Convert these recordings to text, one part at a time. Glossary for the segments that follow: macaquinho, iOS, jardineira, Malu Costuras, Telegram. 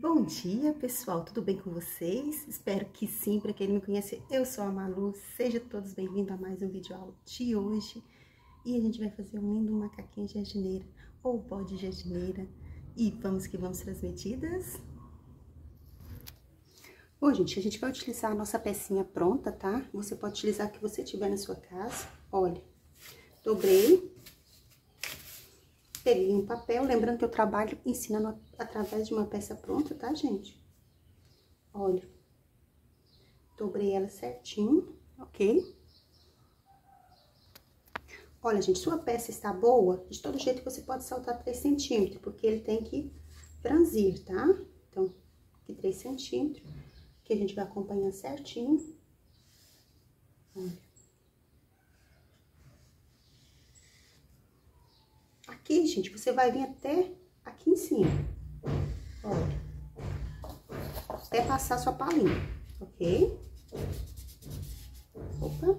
Bom dia, pessoal, tudo bem com vocês? Espero que sim. Para quem não me conhece, eu sou a Malu, sejam todos bem-vindos a mais um vídeo aula de hoje. E a gente vai fazer um lindo macaquinho de jardineira, ou pó de jardineira, e vamos que vamos para as medidas. Bom, gente, a gente vai utilizar a nossa pecinha pronta, tá? Você pode utilizar o que você tiver na sua casa. Olha, dobrei. Peguei um papel, lembrando que eu trabalho ensinando através de uma peça pronta, tá, gente? Olha, dobrei ela certinho, ok? Olha, gente, sua peça está boa, de todo jeito você pode saltar 3 centímetros, porque ele tem que franzir, tá? Então, aqui 3 centímetros, que a gente vai acompanhar certinho. Olha. Aqui, gente, você vai vir até aqui em cima, olha, até passar sua palhinha, ok? Opa!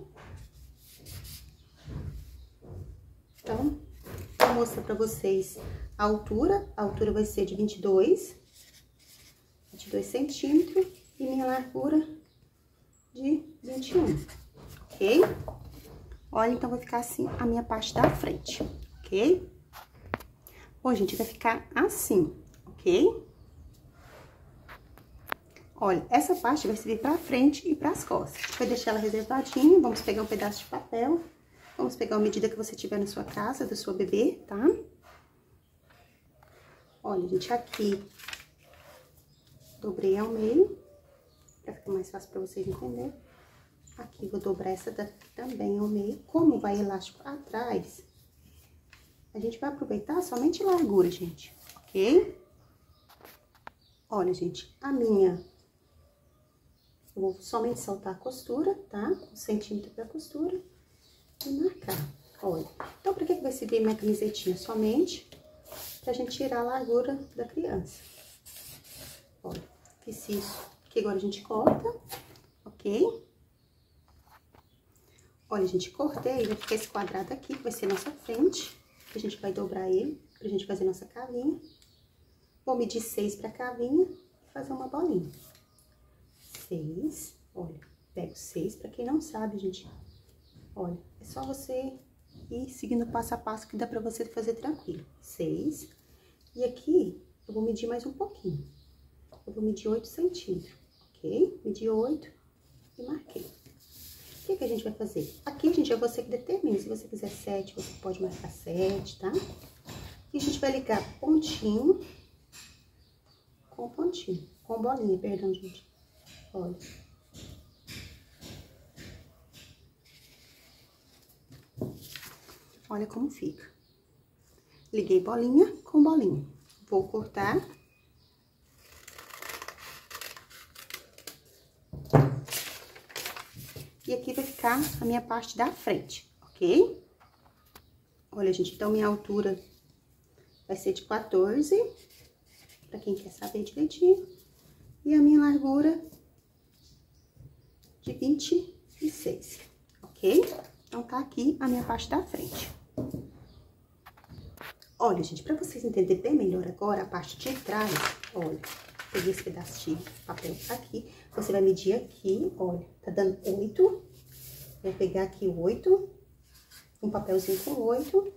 Então, vou mostrar pra vocês a altura vai ser de 22 centímetros e minha largura de 21, ok? Olha, então, vai ficar assim a minha parte da frente, ok? Bom, gente, vai ficar assim, ok? Olha, essa parte vai servir pra frente e pras costas. A gente vai deixar ela reservadinha, vamos pegar um pedaço de papel, vamos pegar a medida que você tiver na sua casa, do seu bebê, tá? Olha, gente, aqui, dobrei ao meio, pra ficar mais fácil pra vocês entenderem. Aqui, vou dobrar essa daqui também ao meio. Como vai elástico atrás... A gente vai aproveitar somente largura, gente, ok? Olha, gente, a minha... Eu vou somente soltar a costura, tá? 1 centímetro pra costura e marcar, olha. Então, pra que vai servir minha camisetinha? Somente pra gente tirar a largura da criança. Olha, fiz isso, que agora a gente corta, ok? Olha, gente, cortei, vai ficar esse quadrado aqui, que vai ser nossa frente. A gente vai dobrar ele, pra gente fazer nossa cavinha. Vou medir 6 pra cavinha e fazer uma bolinha. 6, olha, pego 6, pra quem não sabe, gente, olha, é só você ir seguindo passo a passo que dá pra você fazer tranquilo. 6, e aqui eu vou medir mais um pouquinho. Eu vou medir 8 centímetros, ok? Medi 8 e marquei. O que a gente vai fazer? Aqui, gente, é você que determina. Se você quiser 7, você pode marcar 7, tá? E a gente vai ligar pontinho. Com bolinha, perdão, gente. Olha. Olha como fica. Liguei bolinha com bolinha. Vou cortar. E aqui vai ficar a minha parte da frente, ok? Olha, gente, então minha altura vai ser de 14, pra quem quer saber direitinho. E a minha largura de 26, ok? Então tá aqui a minha parte da frente. Olha, gente, pra vocês entenderem bem melhor agora a parte de trás, olha... Peguei esse pedaço de papel aqui, você vai medir aqui, olha, tá dando 8, vai pegar aqui 8, um papelzinho com 8,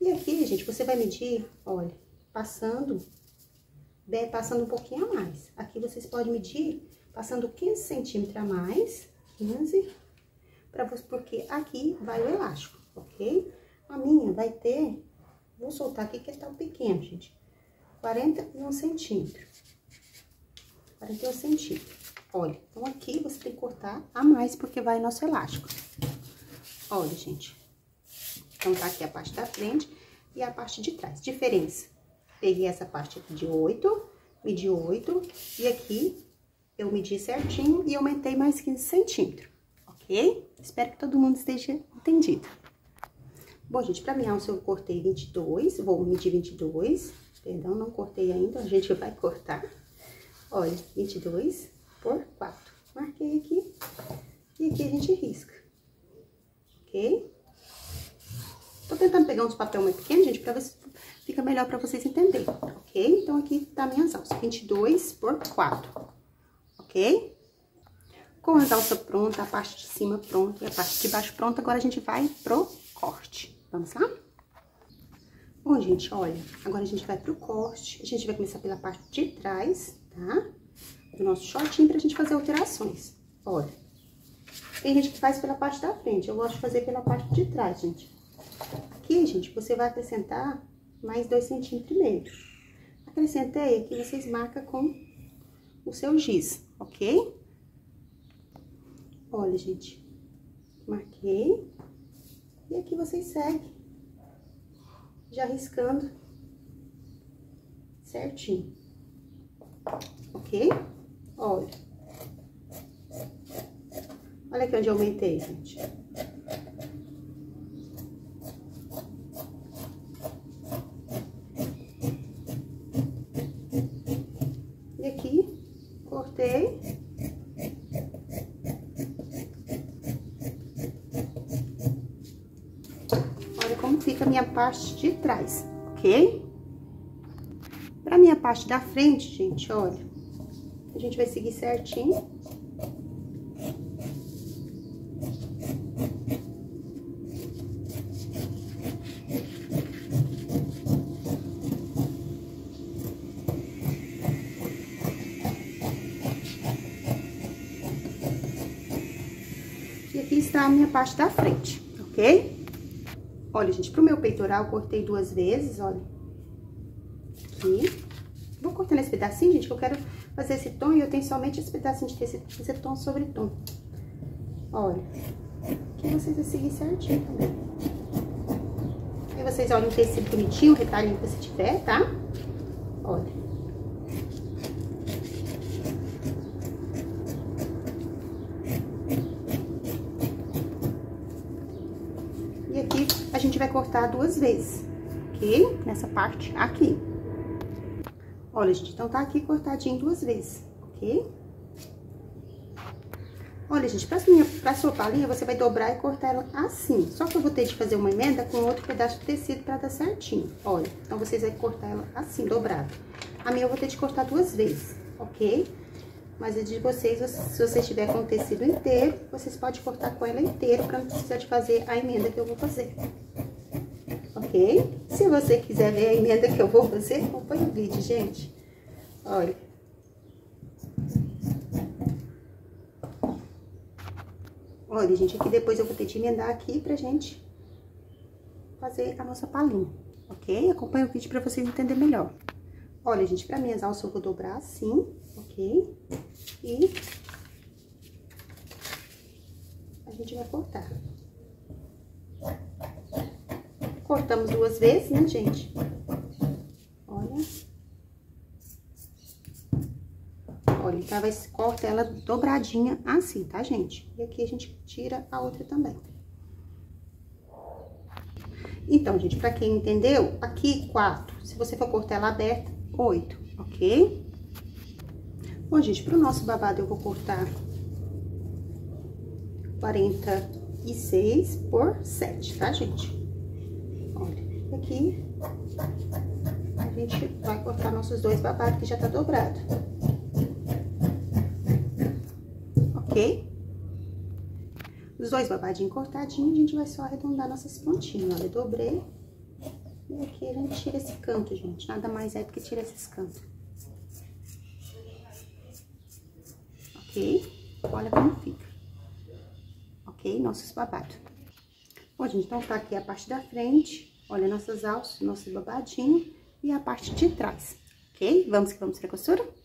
e aqui, gente, você vai medir, olha, passando um pouquinho a mais. Aqui vocês podem medir passando 15 centímetros a mais, 15, porque aqui vai o elástico, ok? A minha vai ter, vou soltar aqui que ele tá pequeno, gente, 41 centímetros. 41 centímetros. Olha, então aqui você tem que cortar a mais, porque vai nosso elástico. Olha, gente. Então, tá aqui a parte da frente e a parte de trás. Diferença. Peguei essa parte aqui de 8, medi 8, e aqui eu medi certinho e aumentei mais 15 centímetros, ok? Espero que todo mundo esteja entendido. Bom, gente, pra minha alça eu cortei 22, vou medir 22, perdão, não cortei ainda, a gente vai cortar. Olha, 22 por 4. Marquei aqui. E aqui a gente risca. Ok? Tô tentando pegar uns papéis mais pequenos, gente, pra ver se fica melhor pra vocês entenderem, ok? então aqui tá minhas alças, 22 por 4, ok? Com as alças prontas, a parte de cima pronta e a parte de baixo pronta, agora a gente vai pro corte, vamos lá? Bom, gente, olha, agora a gente vai pro corte, a gente vai começar pela parte de trás, tá? Do nosso shortinho pra gente fazer alterações, olha. Tem gente que faz pela parte da frente, eu gosto de fazer pela parte de trás, gente. Aqui, gente, você vai acrescentar mais 2,5 cm. Acrescentei aqui, vocês marcam com o seu giz, ok? Olha, gente, marquei. E aqui vocês seguem. Já riscando certinho, ok? Olha, olha aqui onde eu aumentei, gente. E aqui, cortei. Fica a minha parte de trás, ok? Pra minha parte da frente, gente, olha, a gente vai seguir certinho. E aqui está a minha parte da frente, ok? Olha, gente, pro meu peitoral eu cortei 2 vezes, olha. Aqui. Vou cortando esse pedacinho, gente, que eu quero fazer esse tom e eu tenho somente esse pedacinho de tecido, esse tom sobre tom. Olha. Aqui vocês vão seguir certinho também. Aí vocês olham o tecido bonitinho, o retalhinho que você tiver, tá? Olha. E aqui a gente vai cortar 2 vezes, ok? Nessa parte aqui. Olha, gente, então tá aqui cortadinho 2 vezes, ok? Olha, gente, pra sua palhinha, você vai dobrar e cortar ela assim. Só que eu vou ter de fazer uma emenda com outro pedaço de tecido pra dar certinho. Olha, então vocês vão cortar ela assim, dobrada. A minha eu vou ter de cortar 2 vezes, ok? Mas a de vocês, se você tiver com o tecido inteiro, vocês podem cortar com ela inteira pra não precisar de fazer a emenda que eu vou fazer. Ok? Se você quiser ver a emenda que eu vou fazer, acompanha o vídeo, gente. Olha. Olha, gente, aqui depois eu vou ter de emendar aqui pra gente fazer a nossa palhinha, ok? Acompanha o vídeo pra vocês entenderem melhor. Olha, gente, pra minhas alças eu vou dobrar assim, ok? E a gente vai cortar. Cortamos 2 vezes, né, gente? Olha. Olha, então vai cortar ela dobradinha assim, tá, gente? E aqui a gente tira a outra também. Então, gente, pra quem entendeu, aqui 4. Se você for cortar ela aberta, 8, ok? Bom, gente, pro nosso babado eu vou cortar 46 por 7, tá, gente? Olha, aqui a gente vai cortar nossos 2 babados que já tá dobrado. Ok? Os 2 babadinhos cortadinhos, a gente vai só arredondar nossas pontinhas. Olha, eu dobrei. E aqui a gente tira esse canto, gente. Nada mais é do que tirar esses cantos. Ok? Olha como fica. Ok? Nossos babados. Bom, gente, então tá aqui a parte da frente. Olha, nossas alças, nossos babadinhos. E a parte de trás. Ok? Vamos que vamos pra costura?